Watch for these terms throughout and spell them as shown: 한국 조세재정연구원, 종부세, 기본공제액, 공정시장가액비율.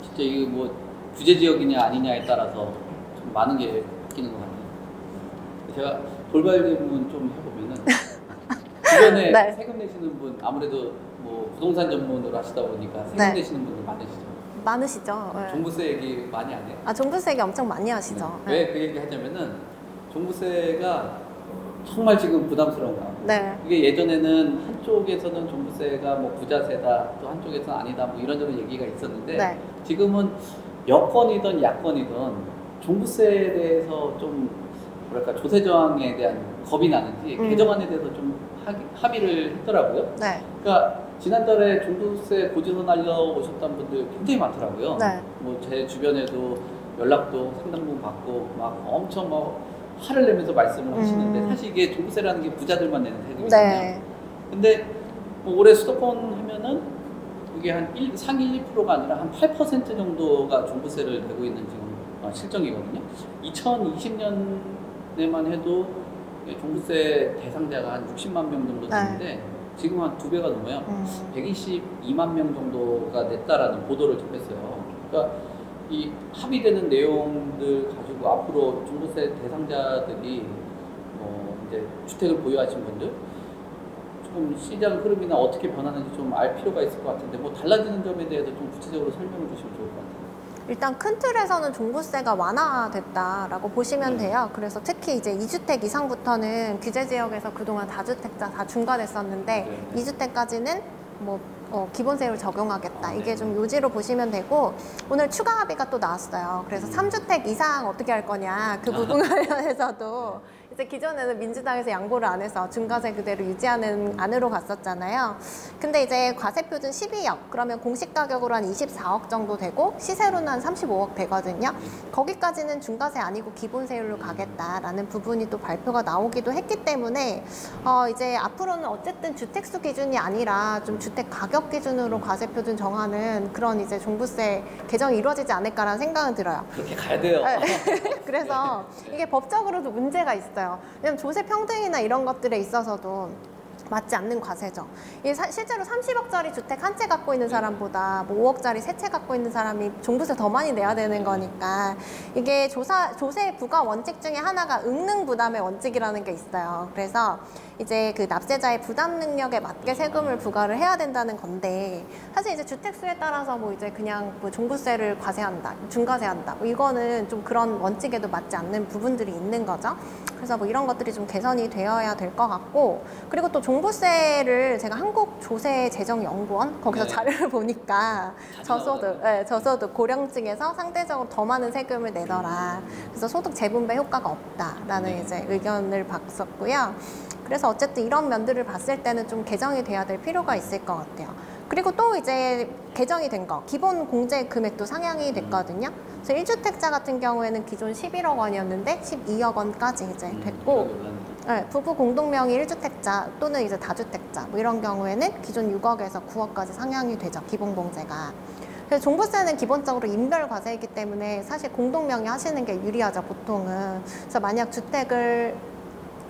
진짜 이게 뭐 규제 지역이냐 아니냐에 따라서 좀 많은 게 바뀌는 것 같아요. 제가 돌발 질문 좀 해보면은 주변에 네. 세금 내시는 분 아무래도 뭐 부동산 전문으로 하시다 보니까 세금 네. 내시는 분들 많으시죠? 많으시죠. 네. 종부세 얘기 많이 안 해요? 아, 종부세 얘기 엄청 많이 하시죠. 네. 네. 왜 그 얘기 하냐면은 종부세가 정말 지금 부담스러운 거예요. 네. 이게 예전에는 한쪽에서는 종부세가 뭐 부자세다, 또 한쪽에서는 아니다, 뭐 이런저런 얘기가 있었는데 네. 지금은 여권이든 야권이든 종부세에 대해서 좀 뭐랄까 조세저항에 대한 겁이 나는지 개정안에 대해서 좀 합의를 했더라고요. 네. 그러니까 지난달에 종부세 고지서 날려오셨던 분들 굉장히 많더라고요. 네. 뭐 제 주변에도 연락도 상당 부분 받고 막 엄청 막 화를 내면서 말씀을 하시는데 사실 이게 종부세라는 게 부자들만 내는 세금이잖아요. 네. 근데 뭐 올해 수도권 하면은 이게 한 상위 1%가 아니라 한 8% 정도가 종부세를 내고 있는 지금 실정이거든요. 2020년에만 해도 종부세 대상자가 한 60만 명 정도 됐는데 네. 지금 한 2배가 넘어요. 122만 명 정도가 냈다라는 보도를 접했어요. 그러니까 이 합의되는 내용들 가지고 앞으로 종부세 대상자들이 이제 주택을 보유하신 분들 조금 시장 흐름이나 어떻게 변하는지 좀 알 필요가 있을 것 같은데 뭐 달라지는 점에 대해서 좀 구체적으로 설명을 주시면 좋을 것 같아요. 일단 큰 틀에서는 종부세가 완화됐다라고 보시면 돼요. 그래서 특히 이제 2주택 이상부터는 규제 지역에서 그동안 다주택자 다 중과됐었는데 네. 2주택까지는 뭐 기본세율 적용하겠다. 이게 좀 요지로 보시면 되고 오늘 추가 합의가 또 나왔어요. 그래서 3주택 이상 어떻게 할 거냐 그 부분 관련해서도 이제 기존에는 민주당에서 양보를 안 해서 중과세 그대로 유지하는 안으로 갔었잖아요. 근데 이제 과세표준 12억 그러면 공시가격으로 한 24억 정도 되고 시세로는 한 35억 되거든요. 거기까지는 중과세 아니고 기본세율로 가겠다라는 부분이 또 발표가 나오기도 했기 때문에 이제 앞으로는 어쨌든 주택수 기준이 아니라 좀 주택 가격 기준으로 과세표준 정하는 그런 이제 종부세 개정이 이루어지지 않을까라는 생각은 들어요. 그렇게 가야 돼요. 그래서 이게 법적으로도 문제가 있어요. 왜냐면 조세 평등이나 이런 것들에 있어서도 맞지 않는 과세죠. 이게 실제로 30억짜리 주택 한 채 갖고 있는 사람보다 뭐 5억짜리 세 채 갖고 있는 사람이 종부세 더 많이 내야 되는 거니까 이게 조세 부과 원칙 중에 하나가 ứng능 부담의 원칙이라는 게 있어요. 그래서 이제 그 납세자의 부담 능력에 맞게 세금을 부과를 해야 된다는 건데 사실 이제 주택 수에 따라서 뭐 이제 그냥 뭐 종부세를 과세한다, 중과세한다 뭐 이거는 좀 그런 원칙에도 맞지 않는 부분들이 있는 거죠. 그래서 뭐 이런 것들이 좀 개선이 되어야 될 것 같고 그리고 또 종부세를 제가 한국 조세재정연구원 거기서 네. 자료를 보니까 저소득 고령층에서 상대적으로 더 많은 세금을 내더라. 그래서 소득 재분배 효과가 없다라는 네. 이제 의견을 받았고요. 그래서 어쨌든 이런 면들을 봤을 때는 좀 개정이 돼야 될 필요가 있을 것 같아요. 그리고 또 이제 개정이 된 거 기본 공제 금액도 상향이 됐거든요. 그래서 1주택자 같은 경우에는 기존 11억 원이었는데 12억 원까지 이제 됐고 네, 부부 공동명의 1주택자 또는 이제 다주택자 뭐 이런 경우에는 기존 6억에서 9억까지 상향이 되죠. 기본 공제가. 그래서 종부세는 기본적으로 인별 과세이기 때문에 사실 공동명의 하시는 게 유리하죠. 보통은. 그래서 만약 주택을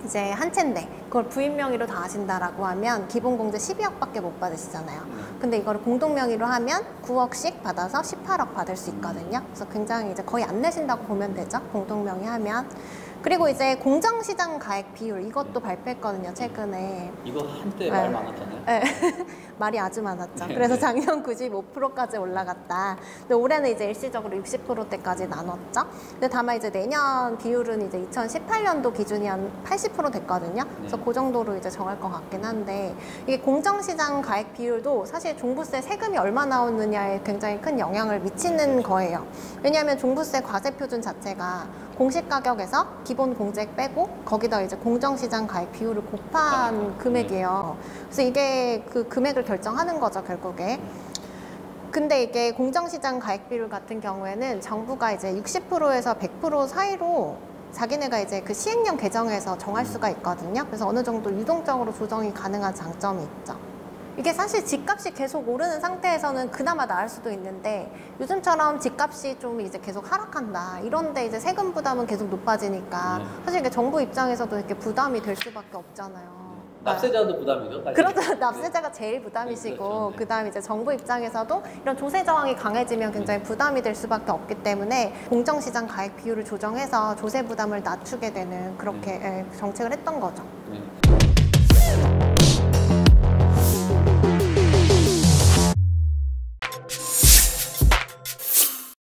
이제 한 채인데 그걸 부인 명의로 다 하신다라고 하면 기본 공제 12억밖에 못 받으시잖아요. 근데 이걸 공동 명의로 하면 9억씩 받아서 18억 받을 수 있거든요. 그래서 굉장히 이제 거의 안 내신다고 보면 되죠. 공동 명의 하면. 그리고 이제 공정시장 가액 비율 이것도 발표했거든요. 최근에. 이거 한때 말 많았잖아요. 네. 말이 아주 많았죠. 네, 그래서 네. 작년 95%까지 올라갔다. 근데 올해는 이제 일시적으로 60%대까지 나눴죠. 근데 다만 이제 내년 비율은 이제 2018년도 기준이 한 80% 됐거든요. 그래서 네. 그 정도로 이제 정할 것 같긴 한데 이게 공정시장 가액 비율도 사실 종부세 세금이 얼마 나오느냐에 굉장히 큰 영향을 미치는 네. 거예요. 왜냐하면 종부세 과세표준 자체가 공시가격에서 기본 공제액 빼고 거기다 이제 공정시장 가액 비율을 곱한 금액이에요. 그래서 이게 그 금액을 결정하는 거죠, 결국에. 근데 이게 공정시장 가액 비율 같은 경우에는 정부가 이제 60%에서 100% 사이로 자기네가 이제 그 시행령 개정해서 정할 수가 있거든요. 그래서 어느 정도 유동적으로 조정이 가능한 장점이 있죠. 이게 사실 집값이 계속 오르는 상태에서는 그나마 나을 수도 있는데, 요즘처럼 집값이 좀 이제 계속 하락한다, 이런데 이제 세금 부담은 계속 높아지니까 사실 이게 정부 입장에서도 이렇게 부담이 될 수밖에 없잖아요. 납세자도 부담이죠. 그렇죠. 납세자가 제일 부담이시고, 그렇죠. 그다음 이제 정부 입장에서도 이런 조세 저항이 강해지면 굉장히 부담이 될 수밖에 없기 때문에 공정시장 가액 비율을 조정해서 조세 부담을 낮추게 되는 그렇게 정책을 했던 거죠.